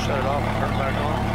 shut it off and turn it back on.